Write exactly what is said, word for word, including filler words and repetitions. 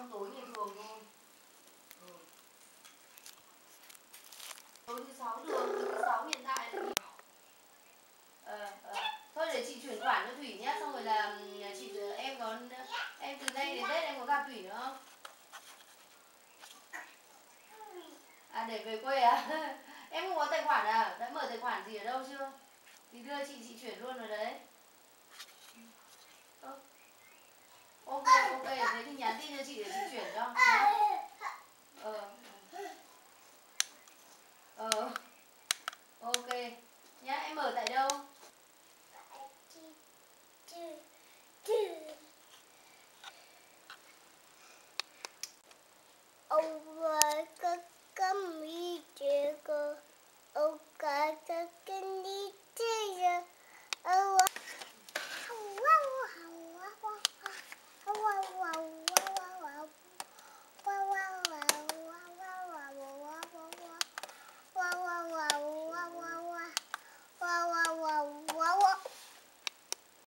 trong tối ngày thường thôi. Ừ. Tối thứ sáu được, tối thứ sáu hiện tại là à, à. Thôi để chị chuyển khoản cho Thủy nhé, xong rồi là chị em có em từ đây đến Tết em có gặp Thủy nữa không? À để về quê à? Em không có tài khoản à? Đã mở tài khoản gì ở đâu chưa? Thì đưa chị chị chuyển luôn rồi đấy. Ừ. Ok ok, thế thì nhắn tin cho chị để chị chuyển cho. Ờ. Ờ. Ok. Nhá, em ở tại đâu? Ông với cơ